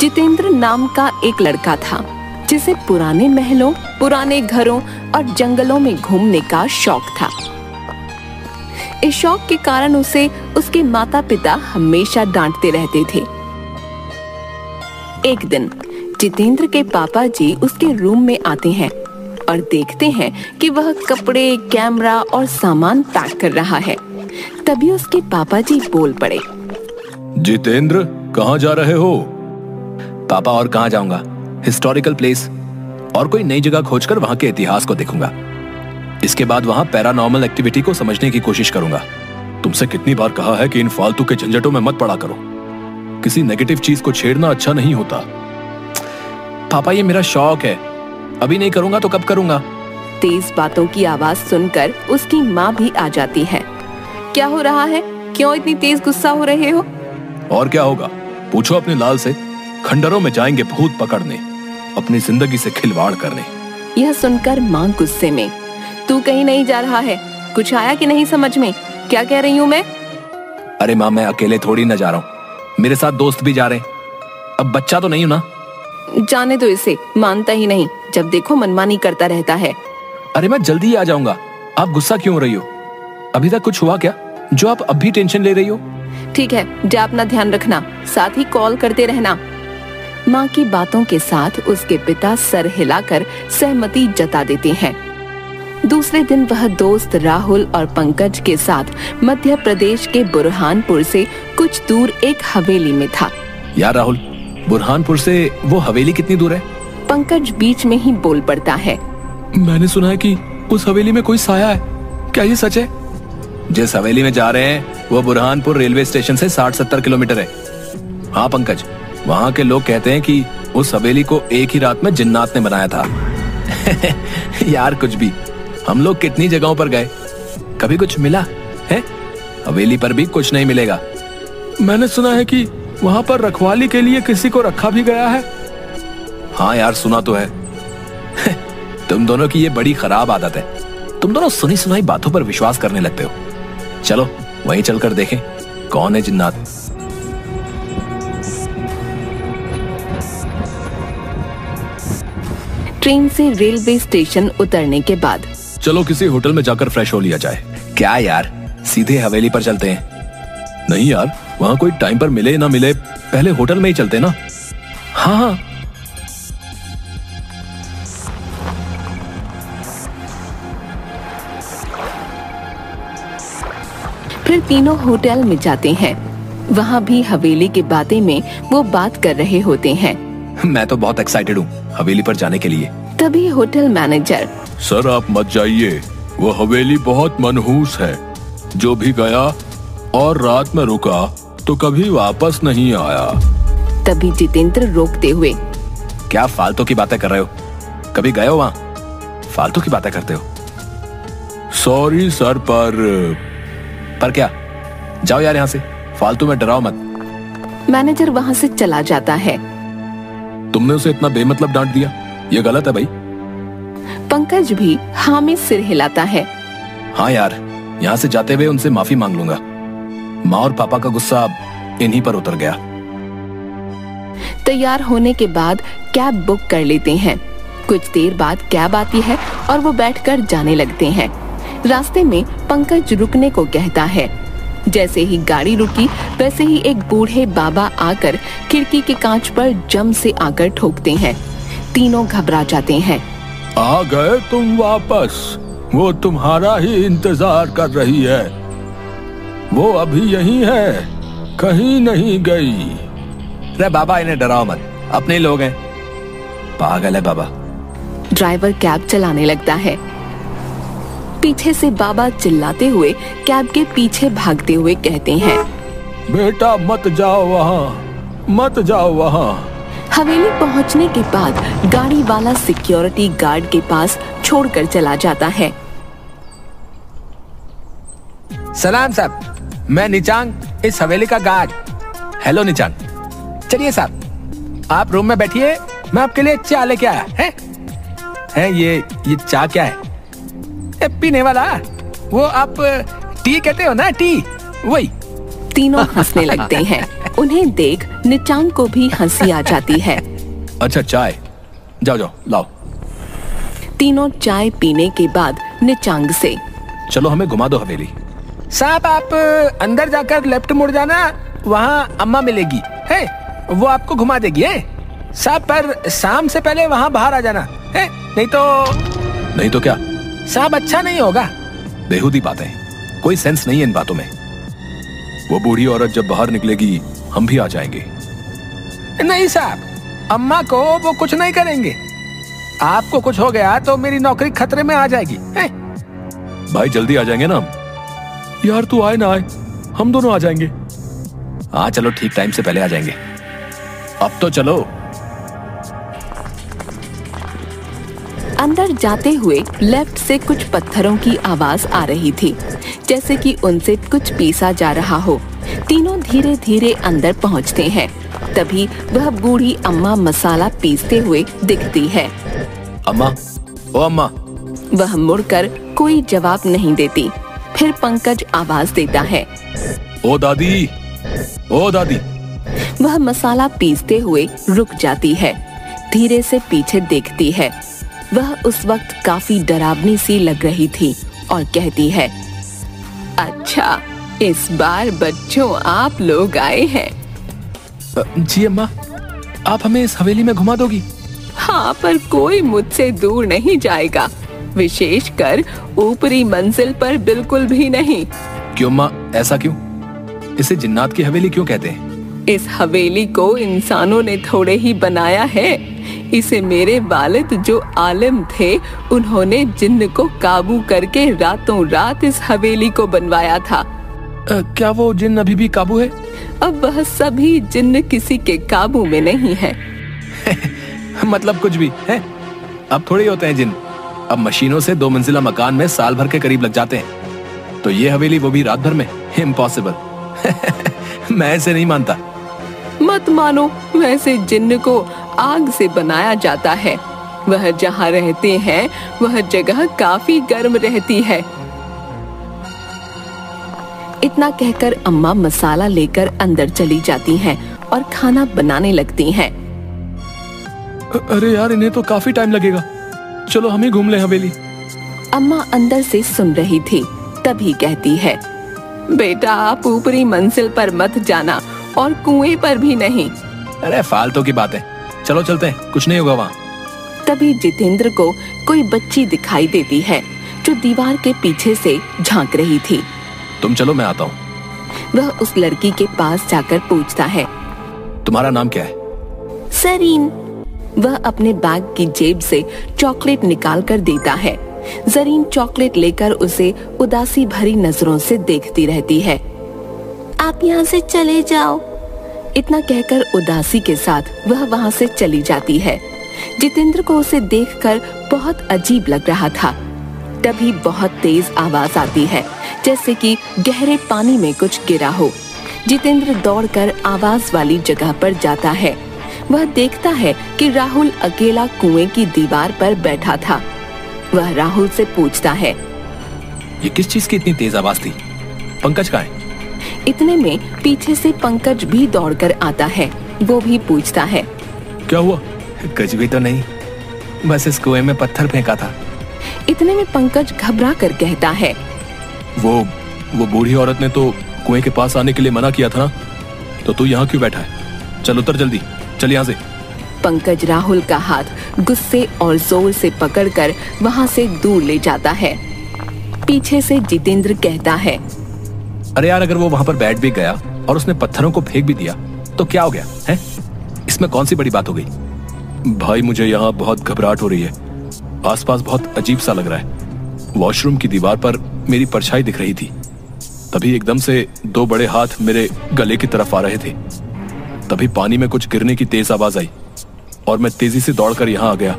जितेंद्र नाम का एक लड़का था जिसे पुराने महलों, पुराने घरों और जंगलों में घूमने का शौक था। इस शौक के कारण उसे उसके माता पिता हमेशा डांटते रहते थे। एक दिन जितेंद्र के पापा जी उसके रूम में आते हैं और देखते हैं कि वह कपड़े, कैमरा और सामान पैक कर रहा है। तभी उसके पापा जी बोल पड़े, जितेंद्र कहाँ जा रहे हो? पापा और कहाँ जाऊंगा, हिस्टोरिकल प्लेस और कोई नई जगह खोजकर वहाँ के इतिहास को देखूंगा। इसके बाद वहाँ पैरानॉर्मल एक्टिविटी को समझने की कोशिश करूंगा। तुमसे कितनी बार कहा है कि इन फालतू के झंझटों में मत पड़ा करो, किसी नेगेटिव चीज को छेड़ना अच्छा नहीं होता। पापा ये मेरा शौक है, अभी नहीं करूंगा तो कब करूंगा? तेज बातों की आवाज सुनकर उसकी माँ भी आ जाती है। क्या हो रहा है, क्यों इतनी तेज गुस्सा हो रहे हो? और क्या होगा, पूछो अपने लाल से। खंडरों में जाएंगे भूत पकड़ने, अपनी जिंदगी से खिलवाड़ करने। यह सुनकर माँ गुस्से में, तू कहीं नहीं जा रहा है, कुछ आया कि नहीं समझ में, क्या कह रही हूँ मैं? अरे माँ, मैं अकेले थोड़ी ना जा रहा हूँ, मेरे साथ दोस्त भी जा रहे। अब बच्चा तो नहीं हूँ ना। जाने दो इसे, मानता ही नहीं, जब देखो मनमानी करता रहता है। अरे मैं जल्दी ही आ जाऊंगा, आप गुस्सा क्यों हो रही हो? अभी तक कुछ हुआ क्या जो आप अब भी टेंशन ले रही हो? ठीक है, जा अपना ध्यान रखना, साथ ही कॉल करते रहना। माँ की बातों के साथ उसके पिता सर हिलाकर सहमति जता देते हैं। दूसरे दिन वह दोस्त राहुल और पंकज के साथ मध्य प्रदेश के बुरहानपुर से कुछ दूर एक हवेली में था। यार राहुल, बुरहानपुर से वो हवेली कितनी दूर है? पंकज बीच में ही बोल पड़ता है। मैंने सुना है कि उस हवेली में कोई साया है, क्या ये सच है? जिस हवेली में जा रहे हैं वो बुरहानपुर रेलवे स्टेशन से 60-70 किलोमीटर है। हाँ पंकज, वहाँ के लोग कहते हैं कि उस हवेली को एक ही रात में जिन्नाथ ने बनाया था। यार कुछ भी, हम लोग कितनी जगहों पर गए, कभी कुछ मिला है? हवेली पर भी कुछ नहीं मिलेगा। मैंने सुना है कि वहाँ पर रखवाली के लिए किसी को रखा भी गया है। हाँ यार, सुना तो है। तुम दोनों की ये बड़ी खराब आदत है, तुम दोनों सुनी सुनाई बातों पर विश्वास करने लगते हो। चलो वहीं चलकर देखें कौन है जिन्नाथ। ट्रेन से रेलवे स्टेशन उतरने के बाद चलो किसी होटल में जाकर फ्रेश हो लिया जाए। क्या यार, सीधे हवेली पर चलते हैं? नहीं यार, वहाँ कोई टाइम पर मिले ना मिले, पहले होटल में ही चलते ना। हाँ, फिर तीनों होटल में जाते हैं। वहाँ भी हवेली की बातें में वो बात कर रहे होते हैं। मैं तो बहुत एक्साइटेड हूँ हवेली पर जाने के लिए। तभी होटल मैनेजर, सर आप मत जाइए, वो हवेली बहुत मनहूस है, जो भी गया और रात में रुका तो कभी वापस नहीं आया। तभी जितेंद्र रोकते हुए, क्या फालतू की बातें कर रहे हो, कभी गए हो वहाँ? फालतू की बातें करते हो। सॉरी सर, पर क्या? जाओ यार यहाँ से, फालतू में डराओ मत। मैनेजर वहाँ से चला जाता है। तुमने उसे इतना बेमतलब डांट दिया, ये गलत है भाई। पंकज भी हाँ में सिर हिलाता है। हाँ यार, यहाँ से जाते हुए उनसे माफी मांग लूंगा, माँ और पापा का गुस्सा इन्हीं पर उतर गया। तैयार होने के बाद कैब बुक कर लेते हैं। कुछ देर बाद कैब आती है और वो बैठकर जाने लगते हैं। रास्ते में पंकज रुकने को कहता है। जैसे ही गाड़ी रुकी वैसे ही एक बूढ़े बाबा आकर खिड़की के कांच पर जम से आकर ठोकते हैं। तीनों घबरा जाते हैं। आ गए तुम वापस, वो तुम्हारा ही इंतजार कर रही है, वो अभी यहीं है, कहीं नहीं गई। अरे बाबा, इन्हें डराओ मत, अपने लोग हैं। पागल है बाबा। ड्राइवर कैब चलाने लगता है। पीछे से बाबा चिल्लाते हुए कैब के पीछे भागते हुए कहते हैं, बेटा मत जाओ वहाँ, मत जाओ वहाँ। हवेली पहुँचने के बाद गाड़ी वाला सिक्योरिटी गार्ड के पास छोड़कर चला जाता है। सलाम साहब, मैं निचांग, इस हवेली का गार्ड। हेलो निचांग। चलिए साहब, आप रूम में बैठिए, मैं आपके लिए चाय लेके आया है। ये चाय क्या है? पीने वाला, वो आप टी कहते हो ना, टी वही। तीनों हंसने लगते हैं। उन्हें देख निचांग को भी हंसी आ जाती है। अच्छा चाय, जाओ जाओ लाओ। तीनों चाय पीने के बाद निचांग से, चलो हमें घुमा दो हवेली। साहब आप अंदर जाकर लेफ्ट मुड़ जाना, वहाँ अम्मा मिलेगी है, वो आपको घुमा देगी है साहब, पर शाम से पहले वहाँ बाहर आ जाना है, नहीं तो क्या साहब अच्छा नहीं होगा। बेहूदी बातें, कोई सेंस नहीं है इन बातों में। वो बूढ़ी औरत जब बाहर निकलेगी हम भी आ जाएंगे। नहीं साहब, अम्मा को वो कुछ नहीं करेंगे, आपको कुछ हो गया तो मेरी नौकरी खतरे में आ जाएगी है? भाई जल्दी आ जाएंगे ना हम। यार तू आए ना आए हम दोनों आ जाएंगे। हाँ चलो ठीक, टाइम से पहले आ जाएंगे। अब तो चलो। अंदर जाते हुए लेफ्ट से कुछ पत्थरों की आवाज आ रही थी, जैसे कि उनसे कुछ पीसा जा रहा हो। तीनों धीरे धीरे अंदर पहुँचते हैं, तभी वह बूढ़ी अम्मा मसाला पीसते हुए दिखती है। अम्मा, ओ अम्मा। वह मुड़कर कोई जवाब नहीं देती। फिर पंकज आवाज देता है, ओ दादी, ओ दादी। वह मसाला पीसते हुए रुक जाती है, धीरे से पीछे देखती है। वह उस वक्त काफी डरावनी सी लग रही थी और कहती है, अच्छा इस बार बच्चों आप लोग आए हैं। जी अम्मा, आप हमें इस हवेली में घुमा दोगी? हाँ, पर कोई मुझसे दूर नहीं जाएगा, विशेषकर ऊपरी मंजिल पर बिल्कुल भी नहीं। क्यों माँ, ऐसा क्यों? इसे जिन्नाथ की हवेली क्यों कहते हैं? इस हवेली को इंसानों ने थोड़े ही बनाया है। इसे मेरे वालिद जो आलिम थे, उन्होंने जिन्न को काबू करके रातों रात इस हवेली को बनवाया था। क्या वो जिन्न अभी भी काबू है? अब वह सभी जिन्न किसी के काबू में नहीं है। मतलब कुछ भी है, अब थोड़े होते हैं जिन्न, अब मशीनों से दो मंजिला मकान में साल भर के करीब लग जाते हैं, तो ये हवेली वो भी रात भर में? इम्पॉसिबल। मैं इसे नहीं मानता। मत मानो, वैसे जिन्न को आग से बनाया जाता है। वह जहाँ रहते हैं वह जगह काफी गर्म रहती है। इतना कहकर अम्मा मसाला लेकर अंदर चली जाती हैं और खाना बनाने लगती हैं। अरे यार, इन्हें तो काफी टाइम लगेगा, चलो हम ही घूम ले हवेली। अम्मा अंदर से सुन रही थी, तभी कहती है, बेटा आप ऊपरी मंजिल पर मत जाना और कुएं पर भी नहीं। अरे फालतू की बातें, चलो चलते हैं, कुछ नहीं होगा वहाँ। तभी जितेंद्र को कोई बच्ची दिखाई देती है जो दीवार के पीछे से झांक रही थी। तुम चलो, मैं आता हूँ। वह उस लड़की के पास जाकर पूछता है, तुम्हारा नाम क्या है? जरीन। वह अपने बैग की जेब से चॉकलेट निकाल कर देता है। जरीन चॉकलेट लेकर उसे उदासी भरी नजरों से देखती रहती है। आप यहाँ से चले जाओ। इतना कहकर उदासी के साथ वह वहाँ से चली जाती है। जितेंद्र को उसे देखकर बहुत अजीब लग रहा था। तभी बहुत तेज आवाज आती है, जैसे कि गहरे पानी में कुछ गिरा हो। जितेंद्र दौड़कर आवाज वाली जगह पर जाता है। वह देखता है कि राहुल अकेला कुएं की दीवार पर बैठा था। वह राहुल से पूछता है, ये किस चीज की इतनी तेज आवाज थी? पंकज कहाँ है? इतने में पीछे से पंकज भी दौड़कर आता है। वो भी पूछता है, क्या हुआ? कुछ भी तो नहीं, बस इस कुएं में पत्थर फेंका था। इतने में पंकज घबरा कर कहता है, वो बूढ़ी औरत ने तो कुएं के पास आने के लिए मना किया था, तो तू यहाँ क्यों बैठा है? चल उतर जल्दी, चल यहाँ से। पंकज राहुल का हाथ गुस्से और जोर से पकड़कर वहाँ से दूर ले जाता है। पीछे से जितेंद्र कहता है, अरे यार, अगर वो वहाँ पर बैठ भी गया और उसने पत्थरों को फेंक भी दिया तो क्या हो गया है? इसमें कौन सी बड़ी बात हो गई? भाई मुझे यहाँ बहुत घबराहट हो रही है, आसपास बहुत अजीब सा लग रहा है। वॉशरूम की दीवार पर मेरी परछाई दिख रही थी, तभी एकदम से दो बड़े हाथ मेरे गले की तरफ आ रहे थे। तभी पानी में कुछ गिरने की तेज आवाज आई और मैं तेजी से दौड़कर यहाँ आ गया।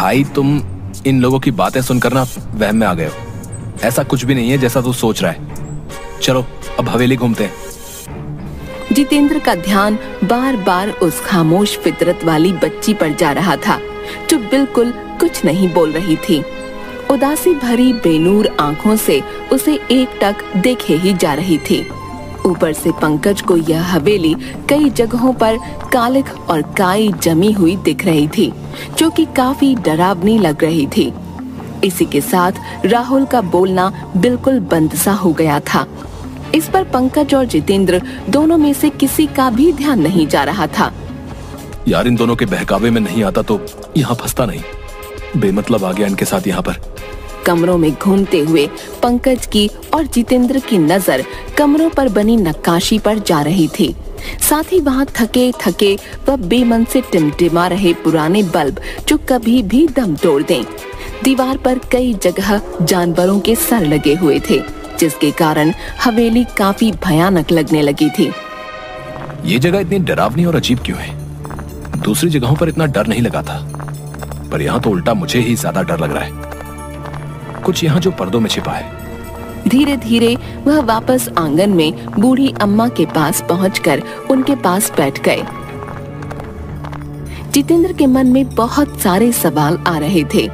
भाई तुम इन लोगों की बातें सुनकर ना वहम में आ गए हो, ऐसा कुछ भी नहीं है जैसा तू सोच रहा है। चलो अब हवेली घूमते हैं। जितेंद्र का ध्यान बार बार उस खामोश फितरत वाली बच्ची पर जा रहा था जो बिल्कुल कुछ नहीं बोल रही थी। उदासी भरी बेनूर आंखों से उसे एकटक देखे ही जा रही थी। ऊपर से पंकज को यह हवेली कई जगहों पर कालिख और काई जमी हुई दिख रही थी, जो कि काफी डरावनी लग रही थी। इसी के साथ राहुल का बोलना बिल्कुल बंद सा हो गया था। इस पर पंकज और जितेंद्र दोनों में से किसी का भी ध्यान नहीं जा रहा था। यार, इन दोनों के बहकावे में नहीं आता तो यहाँ फंसता नहीं। बेमतलब आ गया इनके साथ यहाँ पर। कमरों में घूमते हुए पंकज की और जितेंद्र की नजर कमरों पर बनी नक्काशी पर जा रही थी। साथ ही वहाँ थके थके व बेमन से टिमटिमा रहे पुराने बल्ब जो कभी भी दम तोड़ दें। दीवार पर कई जगह जानवरों के सर लगे हुए थे, जिसके कारण हवेली काफी भयानक लगने लगी थी। ये जगह इतनी डरावनी और अजीब क्यों है? दूसरी जगहों पर इतना डर नहीं लगा था, पर यहाँ तो उल्टा मुझे ही ज्यादा डर लग रहा है। कुछ यहाँ जो पर्दों में छिपा है। धीरे धीरे वह वापस आंगन में बूढ़ी अम्मा के पास पहुंचकर उनके पास बैठ गए। जितेंद्र के मन में बहुत सारे सवाल आ रहे थे।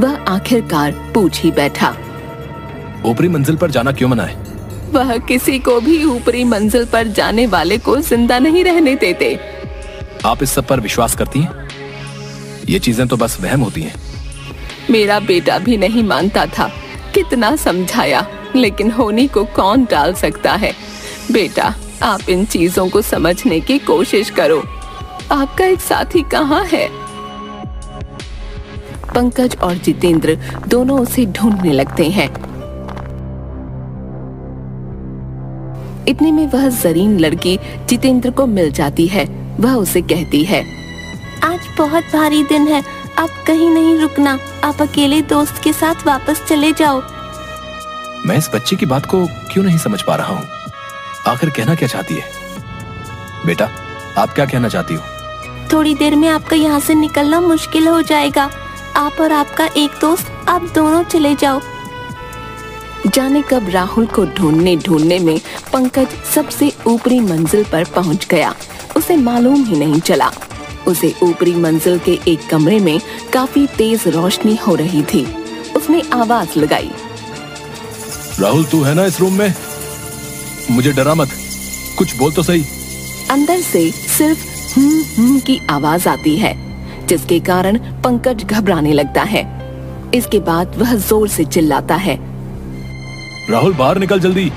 वह आखिरकार पूछ ही बैठा, ऊपरी मंजिल पर जाना क्यों मना है? वह किसी को भी ऊपरी मंजिल पर जाने वाले को जिंदा नहीं रहने देते। आप इस सब पर विश्वास करती हैं? ये चीजें तो बस वहम होती हैं। मेरा बेटा भी नहीं मानता था, कितना समझाया, लेकिन होनी को कौन डाल सकता है। बेटा, आप इन चीजों को समझने की कोशिश करो। आपका एक साथी कहाँ है? पंकज और जितेंद्र दोनों उसे ढूंढने लगते हैं। इतने में वह जरीन लड़की जितेंद्र को मिल जाती है। वह उसे कहती है, आज बहुत भारी दिन है, आप कहीं नहीं रुकना, आप अकेले दोस्त के साथ वापस चले जाओ। मैं इस बच्ची की बात को क्यों नहीं समझ पा रहा हूँ? आखिर कहना क्या चाहती है? बेटा, आप क्या कहना चाहती हो? थोड़ी देर में आपका यहाँ से निकलना मुश्किल हो जाएगा। आप और आपका एक दोस्त, आप दोनों चले जाओ। जाने कब राहुल को ढूंढने ढूंढने में पंकज सबसे ऊपरी मंजिल पर पहुंच गया। उसे मालूम ही नहीं चला। उसे ऊपरी मंजिल के एक कमरे में काफी तेज रोशनी हो रही थी। उसने आवाज लगाई, राहुल तू है ना इस रूम में? मुझे डरा मत, कुछ बोल तो सही। अंदर से सिर्फ हम्म की आवाज आती है, जिसके कारण पंकज घबराने लगता है। इसके बाद वह जोर से चिल्लाता है, राहुल बाहर निकल जल्दी।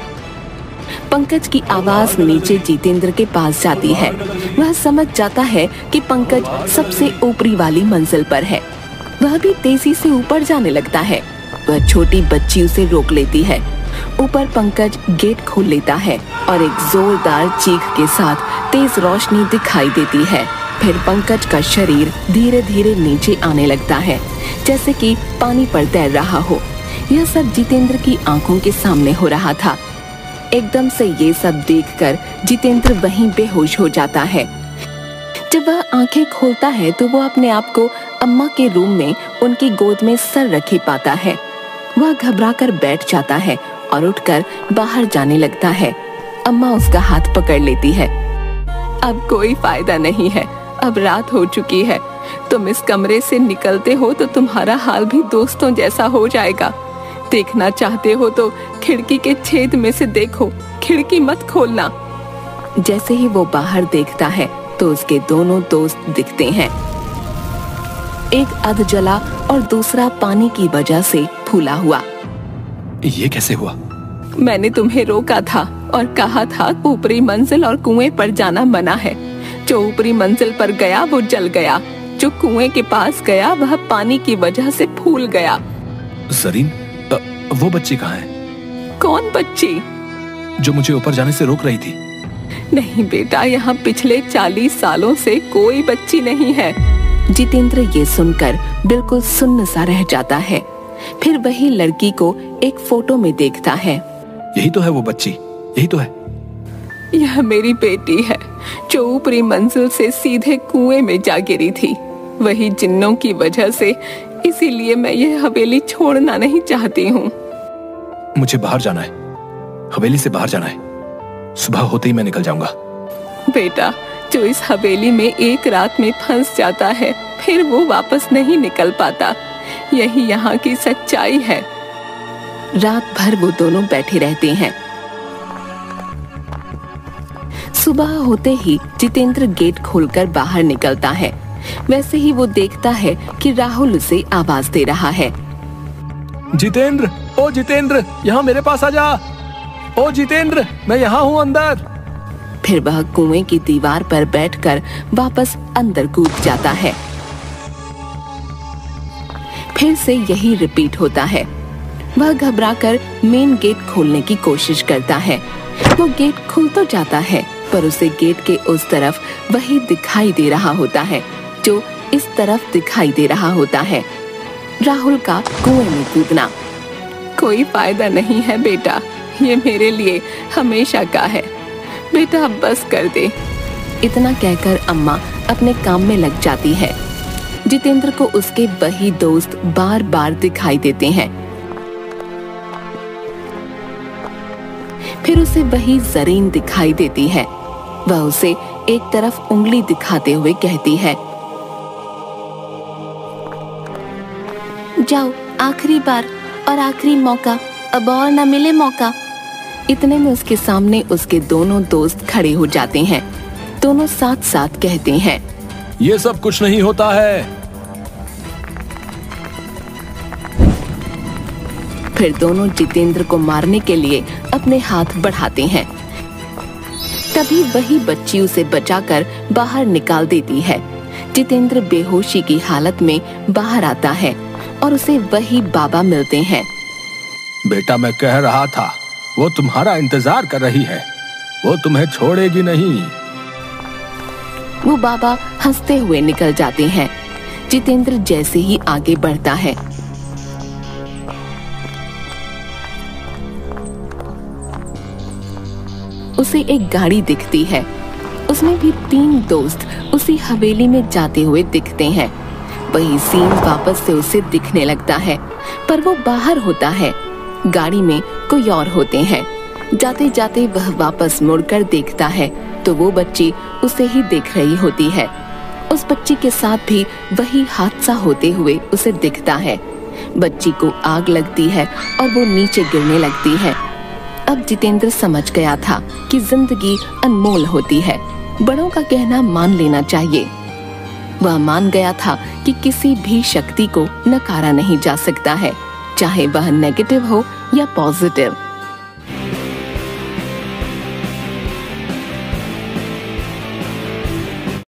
पंकज की आवाज नीचे जितेंद्र के पास जाती है। वह समझ जाता है कि पंकज सबसे ऊपरी वाली मंजिल पर है। वह भी तेजी से ऊपर जाने लगता है। वह छोटी बच्ची उसे रोक लेती है। ऊपर पंकज गेट खोल लेता है और एक जोरदार चीख के साथ तेज रोशनी दिखाई देती है। फिर पंकज का शरीर धीरे धीरे नीचे आने लगता है, जैसे कि पानी पर तैर रहा हो। यह सब जितेंद्र की आंखों के सामने हो रहा था। एकदम से ये सब देखकर जितेंद्र वहीं बेहोश हो जाता है। जब वह आंखें खोलता है तो वो अपने आप को अम्मा के रूम में उनकी गोद में सर रखे पाता है। वह घबराकर बैठ जाता है और उठकर बाहर जाने लगता है। अम्मा उसका हाथ पकड़ लेती है। अब कोई फायदा नहीं है, अब रात हो चुकी है। तुम इस कमरे से निकलते हो तो तुम्हारा हाल भी दोस्तों जैसा हो जाएगा। देखना चाहते हो तो खिड़की के छेद में से देखो, खिड़की मत खोलना। जैसे ही वो बाहर देखता है तो उसके दोनों दोस्त दिखते हैं, एक अधजला और दूसरा पानी की वजह से फूला हुआ। ये कैसे हुआ? मैंने तुम्हें रोका था और कहा था ऊपरी मंजिल और कुएं पर जाना मना है। जो ऊपरी मंजिल पर गया वो जल गया, जो कुएं के पास गया वह पानी की वजह से फूल गया। जरीन, वो बच्ची कहाँ है? कौन बच्ची? जो मुझे ऊपर जाने से रोक रही थी। नहीं बेटा, यहाँ पिछले 40 सालों से कोई बच्ची नहीं है। जितेंद्र ये सुनकर बिल्कुल सुन्न सा रह जाता है। फिर वही लड़की को एक फोटो में देखता है। यही तो है वो बच्ची, यही तो है। यह मेरी बेटी है, जो ऊपरी मंजिल से सीधे कुएं में जा गिरी थी। वही जिन्नों की वजह से, इसीलिए मैं यह हवेली छोड़ना नहीं चाहती हूँ। मुझे बाहर जाना है, हवेली से बाहर जाना है। सुबह होते ही मैं निकल जाऊंगा। बेटा, जो इस हवेली में एक रात में फंस जाता है, फिर वो वापस नहीं निकल पाता। यही यहाँ की सच्चाई है। रात भर वो दोनों बैठे रहते हैं। सुबह होते ही जितेंद्र गेट खोलकर बाहर निकलता है। वैसे ही वो देखता है कि राहुल उसे आवाज दे रहा है। जितेंद्र, ओ जितेंद्र, यहाँ मेरे पास आ जा। ओ जितेंद्र, मैं यहाँ हूँ, अंदर। फिर वह कुएं की दीवार पर बैठकर वापस अंदर कूद जाता है। फिर से यही रिपीट होता है। वह घबराकर मेन गेट खोलने की कोशिश करता है। वो गेट खुल तो जाता है, पर उसे गेट के उस तरफ वही दिखाई दे रहा होता है जो इस तरफ दिखाई दे रहा होता है, राहुल का कुएं में कूदना। कोई फायदा नहीं है बेटा, ये मेरे लिए हमेशा का है, बेटा अब बस कर दे। इतना कहकर अम्मा अपने काम में लग जाती है। जितेंद्र को उसके वही दोस्त बार बार दिखाई देते हैं। फिर उसे वही जरीन दिखाई देती है। वह उसे एक तरफ उंगली दिखाते हुए कहती है, जाओ आखिरी बार और आखिरी मौका, अब और न मिले मौका। इतने में उसके सामने उसके दोनों दोस्त खड़े हो जाते हैं। दोनों साथ साथ कहते हैं, ये सब कुछ नहीं होता है। फिर दोनों जितेंद्र को मारने के लिए अपने हाथ बढ़ाते हैं। तभी वही बच्ची उसे बचाकर बाहर निकाल देती है। जितेंद्र बेहोशी की हालत में बाहर आता है और उसे वही बाबा मिलते हैं। बेटा, मैं कह रहा था वो तुम्हारा इंतजार कर रही है, वो तुम्हें छोड़ेगी नहीं। वो बाबा हंसते हुए निकल जाते हैं। जितेंद्र जैसे ही आगे बढ़ता है, उसे एक गाड़ी दिखती है। उसमें भी तीन दोस्त उसी हवेली में जाते हुए दिखते हैं। वही सीन वापस से उसे दिखने लगता है, पर वो बाहर होता है। गाड़ी में कोई और होते हैं। जाते जाते वह वापस मुड़कर देखता है तो वो बच्ची उसे ही देख रही होती है। उस बच्ची के साथ भी वही हादसा होते हुए उसे दिखता है। बच्ची को आग लगती है और वो नीचे गिरने लगती है। अब जितेंद्र समझ गया था कि जिंदगी अनमोल होती है, बड़ों का कहना मान लेना चाहिए। वह मान गया था कि किसी भी शक्ति को नकारा नहीं जा सकता है, चाहे वह नेगेटिव हो या पॉजिटिव।